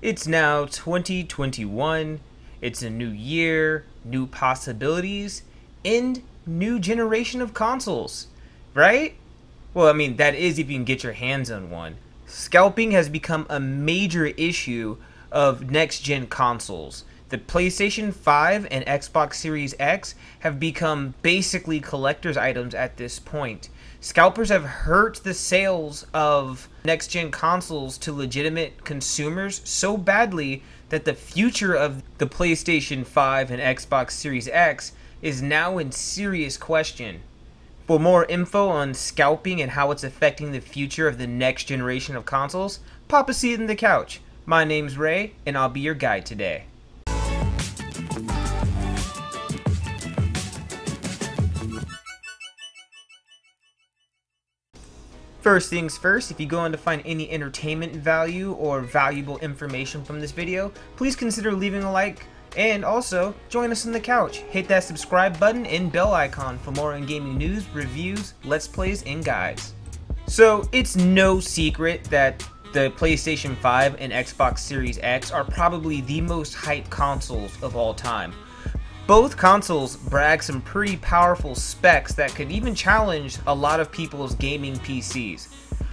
It's now 2021. It's a new year, new possibilities, and new generation of consoles, right? Well, I mean, that is if you can get your hands on one. Scalping has become a major issue of next-gen consoles. The PlayStation 5 and Xbox Series X have become basically collector's items at this point. Scalpers have hurt the sales of next-gen consoles to legitimate consumers so badly that the future of the PlayStation 5 and Xbox Series X is now in serious question. For more info on scalping and how it's affecting the future of the next generation of consoles, pop a seat in the couch. My name's Ray, and I'll be your guide today. First things first, if you go on to find any entertainment value or valuable information from this video, please consider leaving a like, and also join us on the couch. Hit that subscribe button and bell icon for more on gaming news, reviews, let's plays, and guides. So it's no secret that the PlayStation 5 and Xbox Series X are probably the most hyped consoles of all time. Both consoles brag some pretty powerful specs that could even challenge a lot of people's gaming PCs.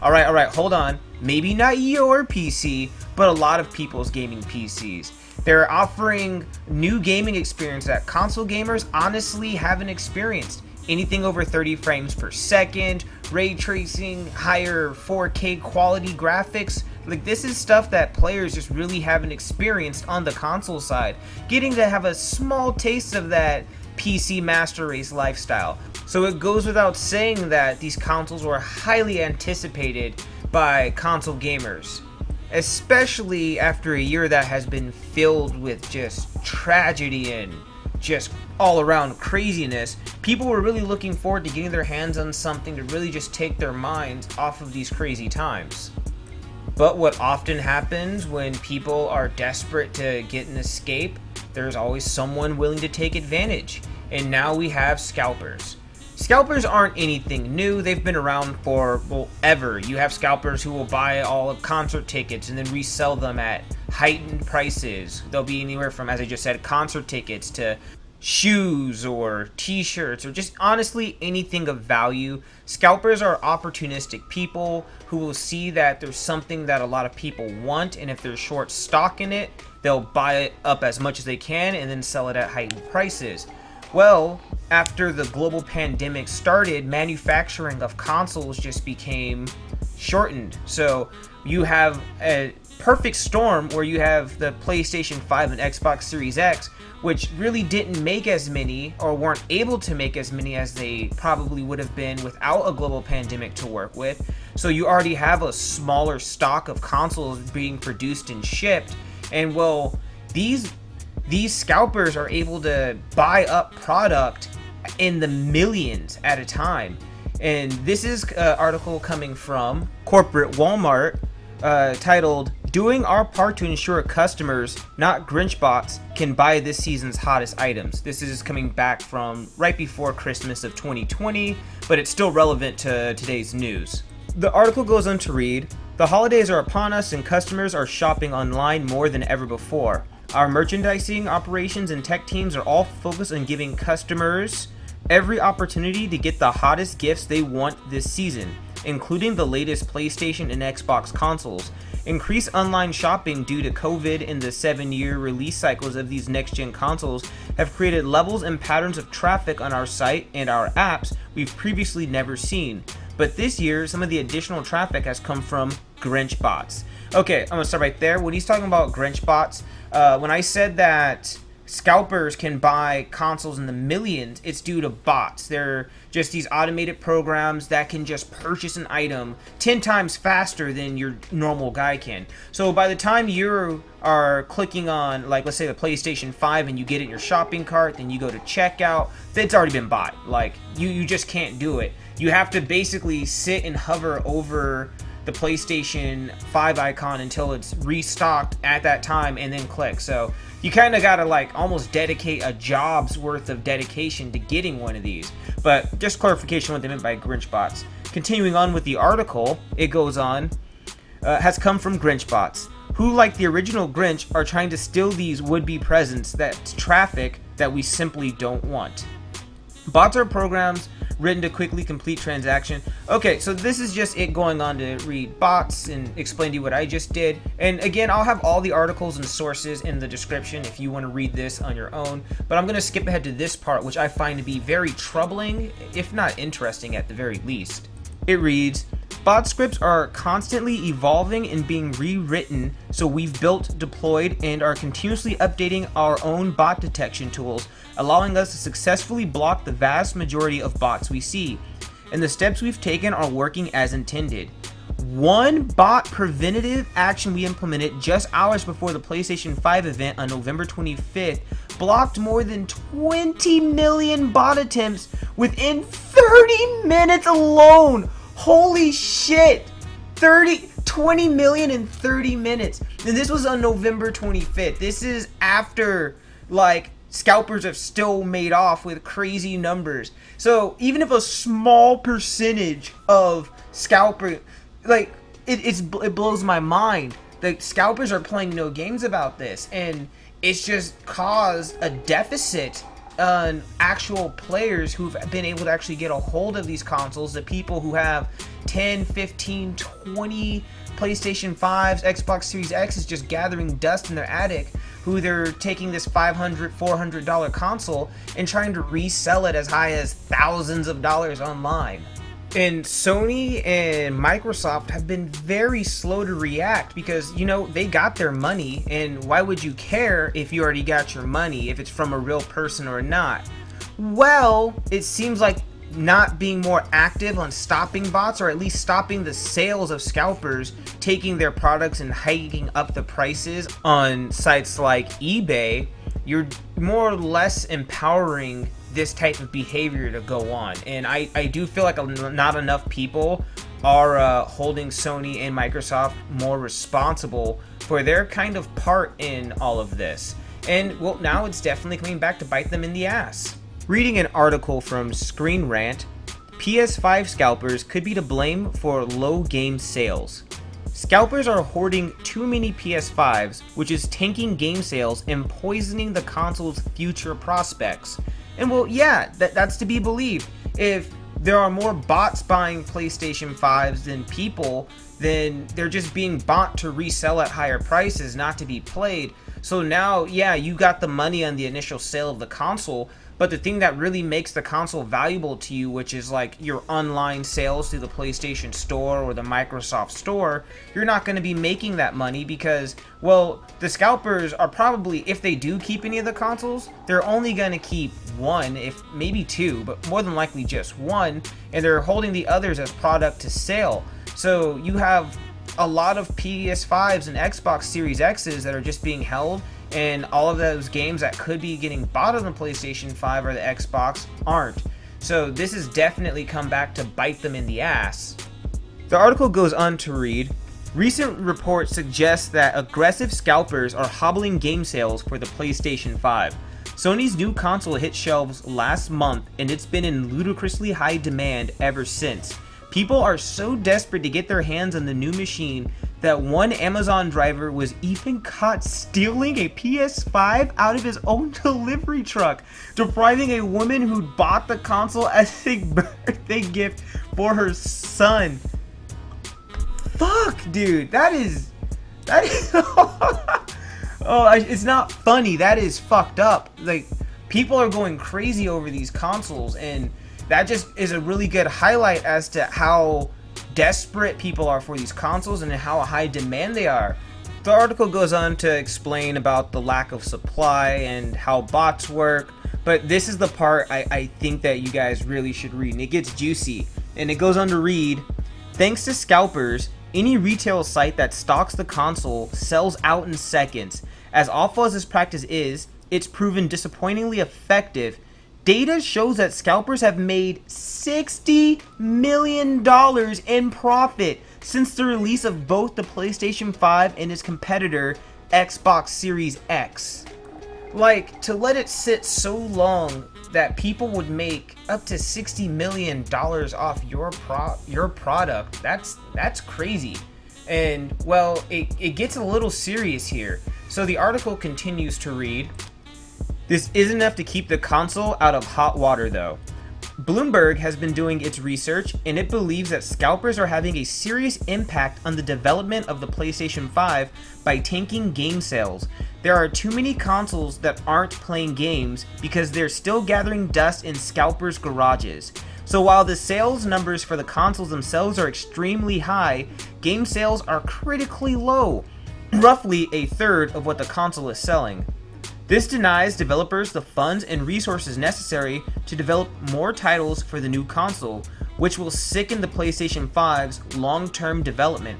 Alright, hold on. Maybe not your PC, but a lot of people's gaming PCs. They're offering new gaming experience that console gamers honestly haven't experienced. Anything over 30 frames per second, ray tracing, higher 4K quality graphics. Like, this is stuff that players just really haven't experienced on the console side, getting to have a small taste of that PC Master Race lifestyle. So it goes without saying that these consoles were highly anticipated by console gamers, especially after a year that has been filled with just tragedy and just all around craziness. People were really looking forward to getting their hands on something to really just take their minds off of these crazy times. But what often happens when people are desperate to get an escape, there's always someone willing to take advantage. And now we have scalpers. Scalpers aren't anything new. They've been around for, well, ever. You have scalpers who will buy all of concert tickets and then resell them at heightened prices. They'll be anywhere from, as I just said, concert tickets to shoes or t-shirts or just honestly anything of value. Scalpers are opportunistic people who will see that there's something that a lot of people want, and if there's short stock in it, they'll buy it up as much as they can and then sell it at heightened prices. Well, after the global pandemic started, manufacturing of consoles just became shortened. So you have a perfect storm where you have the PlayStation 5 and Xbox Series X, which really didn't make as many, or weren't able to make as many as they probably would have been without a global pandemic to work with. So you already have a smaller stock of consoles being produced and shipped, and well, these scalpers are able to buy up product in the millions at a time. And this is an article coming from corporate Walmart titled, "Doing Our Part to Ensure Customers, Not Grinch Bots, Can Buy This Season's Hottest Items." This is coming back from right before Christmas of 2020, but it's still relevant to today's news. The article goes on to read, "The holidays are upon us and customers are shopping online more than ever before. Our merchandising operations and tech teams are all focused on giving customers every opportunity to get the hottest gifts they want this season, including the latest PlayStation and Xbox consoles. Increased online shopping due to COVID and the 7-year release cycles of these next-gen consoles have created levels and patterns of traffic on our site and our apps we've previously never seen. But this year, some of the additional traffic has come from Grinch bots." Okay, I'm gonna start right there. When he's talking about Grinch bots, when I said that scalpers can buy consoles in the millions, it's due to bots. They're just these automated programs that can just purchase an item 10 times faster than your normal guy can. So by the time you are clicking on, like, let's say the PlayStation 5 and you get it in your shopping cart, then you go to checkout, it's already been bought. Like, you just can't do it. You have to basically sit and hover over the PlayStation 5 icon until it's restocked at that time and then click. So you kind of gotta like almost dedicate a job's worth of dedication to getting one of these. But just clarification what they meant by Grinch bots. Continuing on with the article, it goes on, "has come from Grinch bots, who, like the original Grinch, are trying to steal these would-be presents, that's traffic that we simply don't want. Bots are programs written to quickly complete transaction. Okay, so this is just it going on to read bots and explain to you what I just did. And again, I'll have all the articles and sources in the description if you want to read this on your own. But I'm going to skip ahead to this part, which I find to be very troubling, if not interesting at the very least. It reads, bot scripts are constantly evolving and being rewritten, so we've built, deployed, and are continuously updating our own bot detection tools, allowing us to successfully block the vast majority of bots we see. And the steps we've taken are working as intended. One bot preventative action we implemented just hours before the PlayStation 5 event on November 25th blocked more than 20 million bot attempts within 30 minutes alone. Holy shit! 20 million in 30 minutes. And this was on November 25th. This is after, like, scalpers have still made off with crazy numbers. So even if a small percentage of scalpers, like, it blows my mind. Like, scalpers are playing no games about this, and it's just caused a deficit on actual players who've been able to actually get a hold of these consoles. The people who have 10, 15, 20 PlayStation 5s, Xbox Series X is just gathering dust in their attic, who they're taking this $500, $400 console and trying to resell it as high as thousands of dollars online. And Sony and Microsoft have been very slow to react because, you know, they got their money, and why would you care if you already got your money, if it's from a real person or not? Well, it seems like not being more active on stopping bots, or at least stopping the sales of scalpers taking their products and hiking up the prices on sites like eBay, you're more or less empowering this type of behavior to go on. And I do feel like not enough people are holding Sony and Microsoft more responsible for their kind of part in all of this. And well, now it's definitely coming back to bite them in the ass. Reading an article from Screen Rant, PS5 scalpers could be to blame for low game sales. Scalpers are hoarding too many PS5s, which is tanking game sales and poisoning the console's future prospects. And well, yeah, that's to be believed. If there are more bots buying PlayStation 5s than people, then they're just being bought to resell at higher prices, not to be played. So now, yeah, you got the money on the initial sale of the console, but the thing that really makes the console valuable to you, which is like your online sales through the PlayStation Store or the Microsoft Store, you're not going to be making that money because, well, the scalpers are probably, if they do keep any of the consoles, they're only going to keep one, if maybe two, but more than likely just one, and they're holding the others as product to sale. So you have a lot of PS5s and Xbox Series X's that are just being held, and all of those games that could be getting bought on the PlayStation 5 or the Xbox aren't. So this has definitely come back to bite them in the ass. The article goes on to read, recent reports suggest that aggressive scalpers are hobbling game sales for the PlayStation 5. Sony's new console hit shelves last month, and it's been in ludicrously high demand ever since. People are so desperate to get their hands on the new machine that one Amazon driver was even caught stealing a PS5 out of his own delivery truck, depriving a woman who'd bought the console as a birthday gift for her son. Fuck, dude, that is oh, it's not funny, that is fucked up. Like, people are going crazy over these consoles, and that just is a really good highlight as to how desperate people are for these consoles and how high demand they are. The article goes on to explain about the lack of supply and how bots work, but this is the part I think that you guys really should read, and it gets juicy. And it goes on to read, thanks to scalpers, any retail site that stocks the console sells out in seconds. As awful as this practice is, it's proven disappointingly effective. Data shows that scalpers have made $60 million in profit since the release of both the PlayStation 5 and its competitor, Xbox Series X. Like, to let it sit so long that people would make up to $60 million off your product, that's crazy. And, well, it gets a little serious here. So the article continues to read, "This isn't enough to keep the console out of hot water, though. Bloomberg has been doing its research, and it believes that scalpers are having a serious impact on the development of the PlayStation 5 by tanking game sales. There are too many consoles that aren't playing games because they're still gathering dust in scalpers' garages. So while the sales numbers for the consoles themselves are extremely high, game sales are critically low, roughly a third of what the console is selling. This denies developers the funds and resources necessary to develop more titles for the new console, which will sicken the PlayStation 5's long-term development.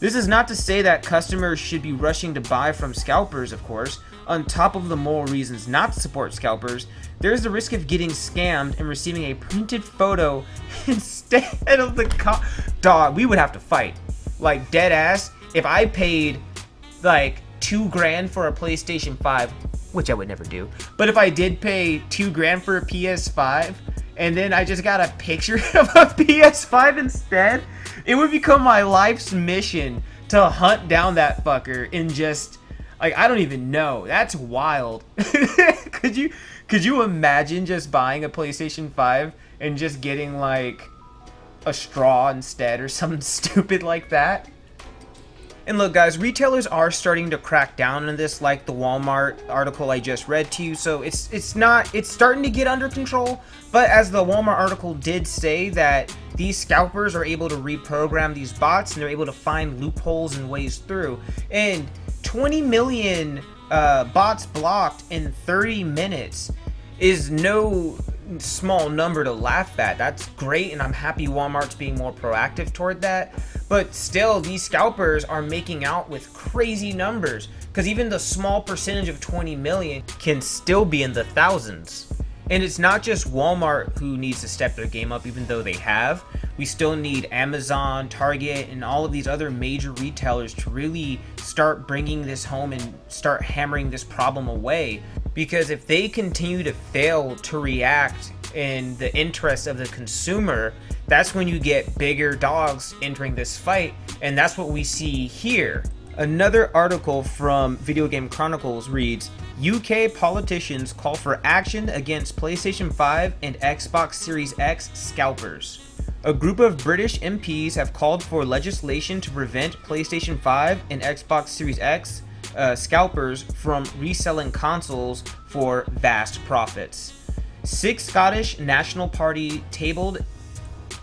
This is not to say that customers should be rushing to buy from scalpers, of course. On top of the moral reasons not to support scalpers, there is the risk of getting scammed and receiving a printed photo instead of the dog, we would have to fight. Like, dead ass, if I paid, like, $2,000 for a PlayStation 5, which I would never do, but if I did pay $2,000 for a PS5, and then I just got a picture of a PS5 instead, it would become my life's mission to hunt down that fucker and just, like, I don't even know. That's wild. Could you imagine just buying a PlayStation 5 and just getting, like, a straw instead or something stupid like that? And look, guys, retailers are starting to crack down on this, like the Walmart article I just read to you, so it's starting to get under control. But as the Walmart article did say, that these scalpers are able to reprogram these bots, and they're able to find loopholes and ways through. And 20 million bots blocked in 30 minutes is no small number to laugh at. That's great, and I'm happy Walmart's being more proactive toward that. But still, these scalpers are making out with crazy numbers, because even the small percentage of 20 million can still be in the thousands. And it's not just Walmart who needs to step their game up, even though they have. We still need Amazon, Target, and all of these other major retailers to really start bringing this home and start hammering this problem away. Because if they continue to fail to react in the interest of the consumer, that's when you get bigger dogs entering this fight, and that's what we see here. Another article from Video Game Chronicles reads, UK politicians call for action against PlayStation 5 and Xbox Series X scalpers. A group of British MPs have called for legislation to prevent PlayStation 5 and Xbox Series X scalpers from reselling consoles for vast profits. 6 Scottish National Party tabled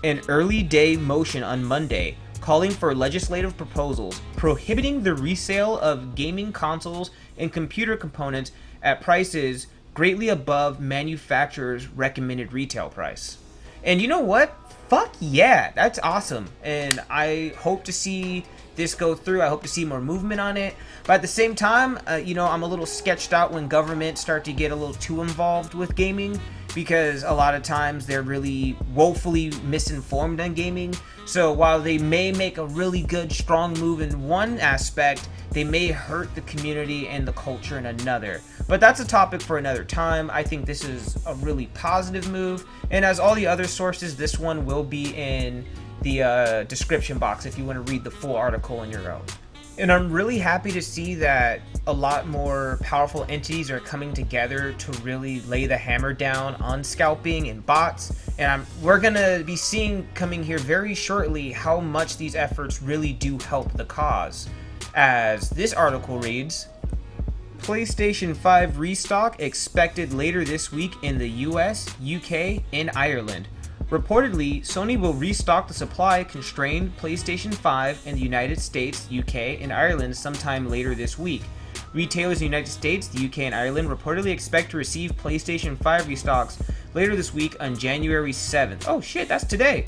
an early day motion on Monday calling for legislative proposals prohibiting the resale of gaming consoles and computer components at prices greatly above manufacturers' recommended retail price. And you know what? Fuck yeah, that's awesome. And I hope to see this go through. I hope to see more movement on it. But at the same time, you know, I'm a little sketched out when governments start to get a little too involved with gaming, because a lot of times they're really woefully misinformed on gaming. So while they may make a really good, strong move in one aspect, they may hurt the community and the culture in another. But that's a topic for another time. I think this is a really positive move. And as all the other sources, this one will be in the description box if you want to read the full article on your own. And I'm really happy to see that a lot more powerful entities are coming together to really lay the hammer down on scalping and bots. And we're gonna be seeing coming here very shortly how much these efforts really do help the cause. As this article reads, PlayStation 5 restock expected later this week in the US, UK, and Ireland. Reportedly, Sony will restock the supply-constrained PlayStation 5 in the United States, UK, and Ireland sometime later this week. Retailers in the United States, the UK, and Ireland reportedly expect to receive PlayStation 5 restocks later this week on January 7th. Oh shit, that's today.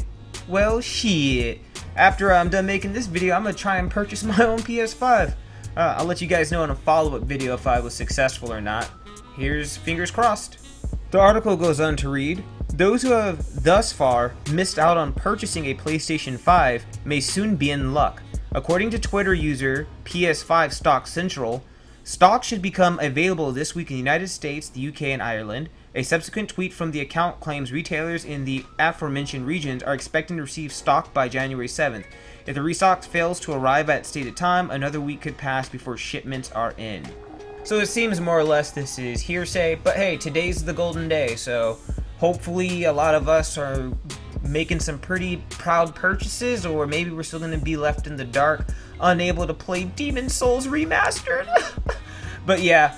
Well, shit. After I'm done making this video, I'm gonna try and purchase my own PS5. I'll let you guys know in a follow-up video if I was successful or not. Here's fingers crossed. The article goes on to read, "Those who have thus far missed out on purchasing a PlayStation 5 may soon be in luck." According to Twitter user PS5 Stock Central, Stock should become available this week in the United States, the UK, and Ireland. A subsequent tweet from the account claims retailers in the aforementioned regions are expecting to receive stock by January 7th. If the restock fails to arrive at stated time, another week could pass before shipments are in. So it seems more or less this is hearsay, but hey, today's the golden day, so hopefully a lot of us are making some pretty proud purchases, or maybe we're still going to be left in the dark, unable to play Demon's Souls Remastered. But yeah,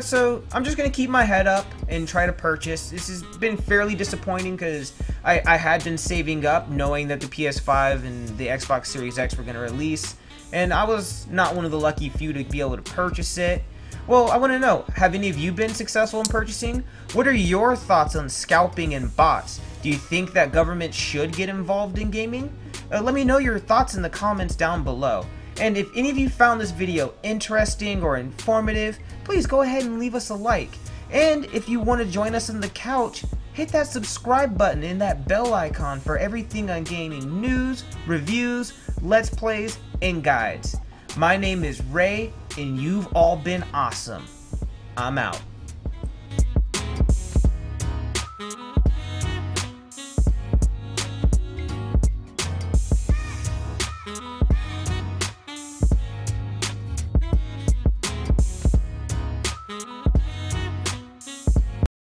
so I'm just going to keep my head up and try to purchase. This has been fairly disappointing because I had been saving up knowing that the PS5 and the Xbox Series X were going to release, and I was not one of the lucky few to be able to purchase it. Well, I want to know, have any of you been successful in purchasing? What are your thoughts on scalping and bots? Do you think that government should get involved in gaming? Let me know your thoughts in the comments down below. And if any of you found this video interesting or informative, please go ahead and leave us a like. And if you want to join us on the couch, hit that subscribe button and that bell icon for everything on gaming news, reviews, let's plays, and guides. My name is Ray, and you've all been awesome. I'm out.